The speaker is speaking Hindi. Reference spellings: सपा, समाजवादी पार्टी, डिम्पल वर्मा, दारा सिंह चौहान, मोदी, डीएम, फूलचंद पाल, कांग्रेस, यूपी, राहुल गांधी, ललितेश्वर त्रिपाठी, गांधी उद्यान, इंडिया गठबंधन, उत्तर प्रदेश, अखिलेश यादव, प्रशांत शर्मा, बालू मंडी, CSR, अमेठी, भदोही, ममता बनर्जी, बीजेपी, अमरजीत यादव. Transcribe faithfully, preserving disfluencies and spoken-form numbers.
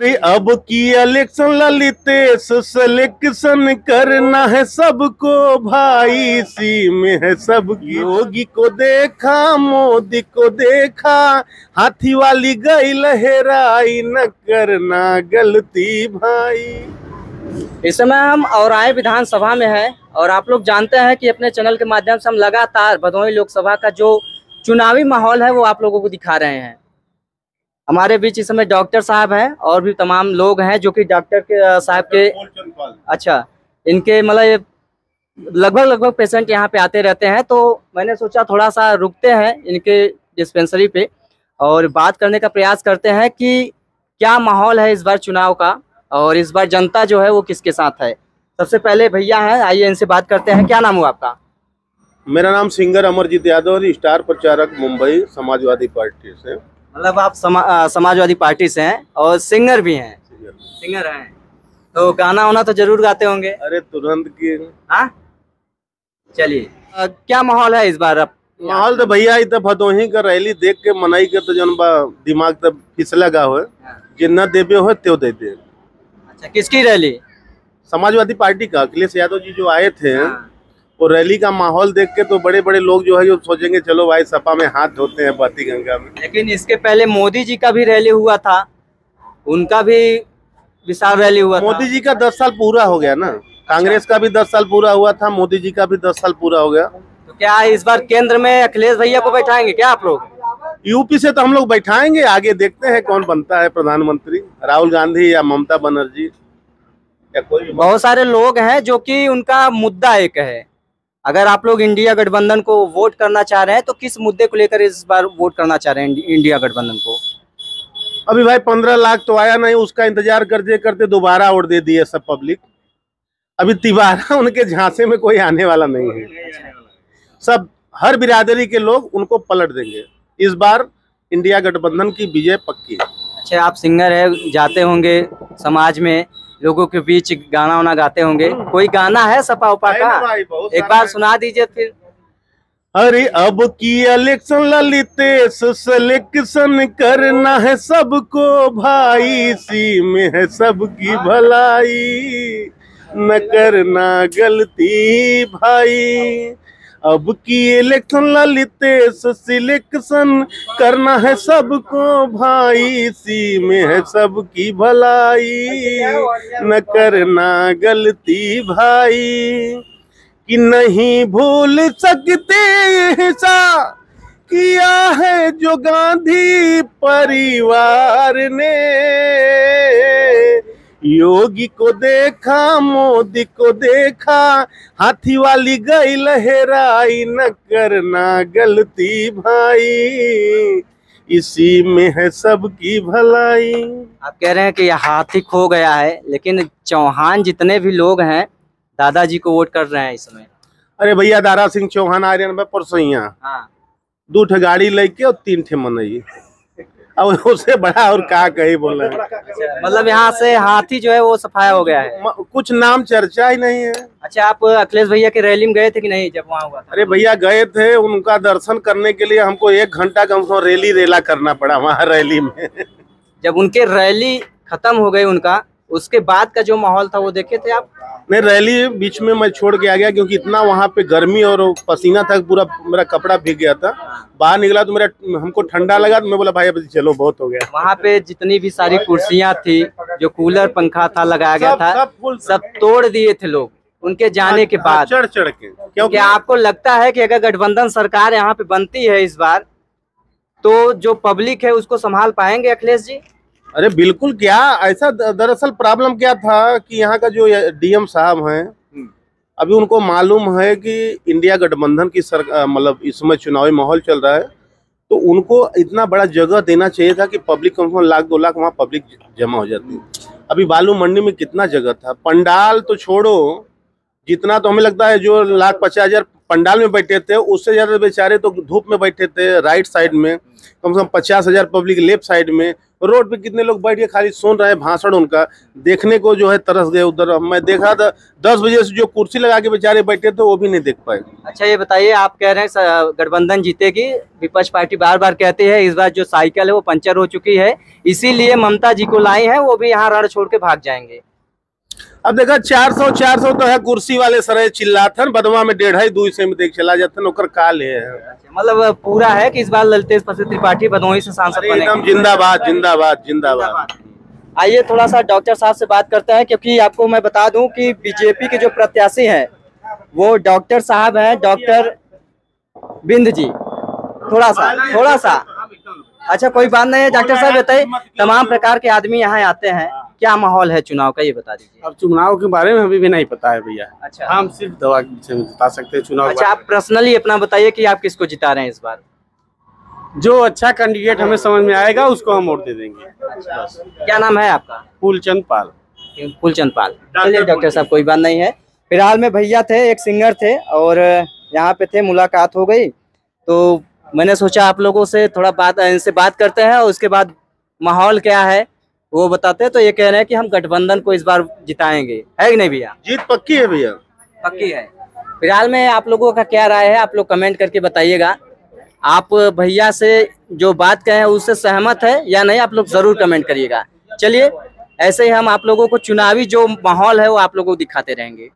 अरे अब की इलेक्शन ललितेश सिलेक्शन करना है सबको भाई, सी में है सबकी। योगी को देखा मोदी को देखा, हाथी वाली गई लहराई, न करना गलती भाई। इस समय हम औराए विधानसभा में हैं और आप लोग जानते हैं कि अपने चैनल के माध्यम से हम लगातार भदोही लोकसभा का जो चुनावी माहौल है वो आप लोगों को दिखा रहे हैं। हमारे बीच इस समय डॉक्टर साहब हैं और भी तमाम लोग हैं जो कि डॉक्टर के साहब के अच्छा इनके मतलब लगभग लगभग पेशेंट यहाँ पे आते रहते हैं, तो मैंने सोचा थोड़ा सा रुकते हैं इनके डिस्पेंसरी पे और बात करने का प्रयास करते हैं कि क्या माहौल है इस बार चुनाव का और इस बार जनता जो है वो किसके साथ है। सबसे पहले भैया हैं, आइए इनसे बात करते हैं। क्या नाम हुआ आपका? मेरा नाम सिंगर अमरजीत यादव और स्टार प्रचारक मुंबई समाजवादी पार्टी से। मतलब आप समा, समाजवादी पार्टी से हैं और सिंगर भी हैं। सिंगर, सिंगर हैं तो गाना होना तो जरूर गाते होंगे। अरे तुरंत की हाँ। चलिए क्या माहौल है इस बार? माहौल तो भैया इतना भदोही का रैली देख के मनाई के तो जन बा दिमाग तब फिसला गा हो जिन्ना देवे हो त्यो दे दे। अच्छा, किसकी रैली? समाजवादी पार्टी का अखिलेश यादव जी जो आए थे और रैली का माहौल देख के तो बड़े बड़े लोग जो है जो सोचेंगे चलो भाई सपा में हाथ धोते हैं बाती गंगा में। लेकिन इसके पहले मोदी जी का भी रैली हुआ था, उनका भी विशाल रैली हुआ। मोदी जी का दस साल पूरा हो गया ना, कांग्रेस का भी दस साल पूरा हुआ था, मोदी जी का भी दस साल पूरा हो गया। तो क्या इस बार केंद्र में अखिलेश भैया को बैठाएंगे क्या आप लोग? यूपी से तो हम लोग बैठाएंगे, आगे देखते हैं कौन बनता है प्रधानमंत्री, राहुल गांधी या ममता बनर्जी या कोई। बहुत सारे लोग हैं जो की उनका मुद्दा एक है। अगर आप लोग इंडिया गठबंधन को वोट करना चाह रहे हैं तो किस मुद्दे को लेकर इस बार वोट करना चाह रहे हैं इंडिया गठबंधन को? अभी भाई पंद्रह लाख तो आया नहीं, उसका इंतजार करते करते दोबारा वोट दे दिए सब पब्लिक। अभी तिबारा उनके झांसे में कोई आने वाला नहीं है। सब हर बिरादरी के लोग उनको पलट देंगे। इस बार इंडिया गठबंधन की विजय पक्की। अच्छा, आप सिंगर है, जाते होंगे समाज में, लोगों के बीच गाना वाना गाते होंगे, कोई गाना है सपा उपा का एक बार सुना दीजिए फिर। अरे अब की इलेक्शन ललितेश सिलेक्शन करना है सबको भाई, सी में है सबकी भलाई, न करना गलती भाई। अब की इलेक्शन ललितेश सिलेक्शन करना है सबको भाई, सी में है सबकी भलाई, न करना गलती भाई। कि नहीं भूल सकते ऐसा किया है जो गांधी परिवार ने, योगी को देखा मोदी को देखा, हाथी वाली गई लहराई, न करना गलती भाई, इसी में है सबकी भलाई। आप कह रहे हैं कि यह हाथी खो गया है, लेकिन चौहान जितने भी लोग हैं दादाजी को वोट कर रहे हैं इस समय। अरे भैया दारा सिंह चौहान आ रहे हैं परसों, दो ठे गाड़ी लेके और तीन ठे मनई, और उससे बड़ा और क्या कही बोला। मतलब यहाँ से हाथी जो है वो सफाया हो गया है, कुछ नाम चर्चा ही नहीं है। अच्छा, आप अखिलेश भैया के रैली में गए थे कि नहीं जब वहाँ हुआ था? अरे भैया गए थे, उनका दर्शन करने के लिए हमको एक घंटा कम से कम रैली रेला करना पड़ा वहाँ रैली में। जब उनके रैली खत्म हो गई उनका, उसके बाद का जो माहौल था वो देखे थे आप? नहीं, रैली बीच में मैं छोड़ के आ गया क्योंकि इतना वहाँ पे गर्मी और पसीना था, पूरा मेरा कपड़ा भीग गया था। बाहर निकला तो मेरा हमको ठंडा लगा तो मैं बोला भाई अब चलो बहुत हो गया। वहाँ पे जितनी भी सारी कुर्सियां थी, जो कूलर पंखा था लगाया गया था, सब, सब तोड़ दिए थे लोग उनके जाने के बाद चढ़ चढ़ के। क्योंकि आपको लगता है कि अगर गठबंधन सरकार यहाँ पे बनती है इस बार तो जो पब्लिक है उसको संभाल पाएंगे अखिलेश जी? अरे बिल्कुल, क्या ऐसा दरअसल प्रॉब्लम क्या था कि यहाँ का जो डीएम साहब हैं अभी उनको मालूम है कि इंडिया गठबंधन की सरकार मतलब इसमें चुनावी माहौल चल रहा है, तो उनको इतना बड़ा जगह देना चाहिए था कि पब्लिक कम से कम लाख दो लाख वहाँ पब्लिक जमा हो जाती। अभी बालू मंडी में कितना जगह था, पंडाल तो छोड़ो, जितना तो हमें लगता है जो लाख पचास हजार पंडाल में बैठे थे उससे ज़्यादा बेचारे तो धूप में बैठे थे, राइट साइड में कम से कम पचास हजार पब्लिक लेफ्ट साइड में, रोड पे कितने लोग बैठ के खाली सुन रहे हैं भाषण उनका, देखने को जो है तरस गए। उधर मैं देखा था दस बजे से जो कुर्सी लगा के बेचारे बैठे थे वो भी नहीं देख पाए। अच्छा ये बताइए, आप कह रहे हैं गठबंधन जीतेगी, विपक्ष पार्टी बार बार कहती है इस बार जो साइकिल है वो पंचर हो चुकी है, इसीलिए ममता जी को लाई है, वो भी यहाँ रण छोड़ के भाग जाएंगे। अब देखा चार सौ चार सौ तो है कुर्सी वाले सरे चिल्लाथन, बदवा में डेढ़ाई दू सौ में देख चला जाथन ओकर का ले है। मतलब पूरा है कि इस बार ललितेश्वर त्रिपाठी भदोही से सांसद बने। एकदम जिंदाबाद जिंदाबाद जिंदाबाद। आइए थोड़ा सा डॉक्टर साहब से बात करते हैं, क्योंकि आपको मैं बता दूं कि बीजेपी के जो प्रत्याशी हैं वो डॉक्टर साहब हैं, डॉक्टर बिंद जी। थोड़ा सा थोड़ा सा अच्छा कोई बात नहीं है। डॉक्टर साहब बताइए, तमाम प्रकार के आदमी यहाँ आते हैं, क्या माहौल है चुनाव का ये बता दीजिए। अब चुनाव के बारे में हमें भी नहीं पता है भैया। अच्छा, हम सिर्फ दवा से बता सकते हैं चुनाव। अच्छा आप पर्सनली अपना बताइए कि आप किसको जिता रहे हैं इस बार। जो अच्छा कैंडिडेट हमें समझ में आएगा उसको हम वोट दे देंगे। अच्छा। क्या नाम है आपका? फूलचंद पाल। फूलचंद पाल, चलिए डॉक्टर साहब कोई बात नहीं है। फिलहाल में भैया थे, एक सिंगर थे और यहाँ पे थे, मुलाकात हो गई तो मैंने सोचा आप लोगों से थोड़ा बात इनसे बात करते हैं और उसके बाद माहौल क्या है वो बताते हैं। तो ये कह रहे हैं कि हम गठबंधन को इस बार जिताएंगे, है कि नहीं भैया? जीत पक्की है भैया, पक्की है। फिलहाल में आप लोगों का क्या राय है, आप लोग कमेंट करके बताइएगा। आप भैया से जो बात कहे उससे सहमत है या नहीं, आप लोग जरूर कमेंट करिएगा। चलिए ऐसे ही हम आप लोगों को चुनावी जो माहौल है वो आप लोगों को दिखाते रहेंगे।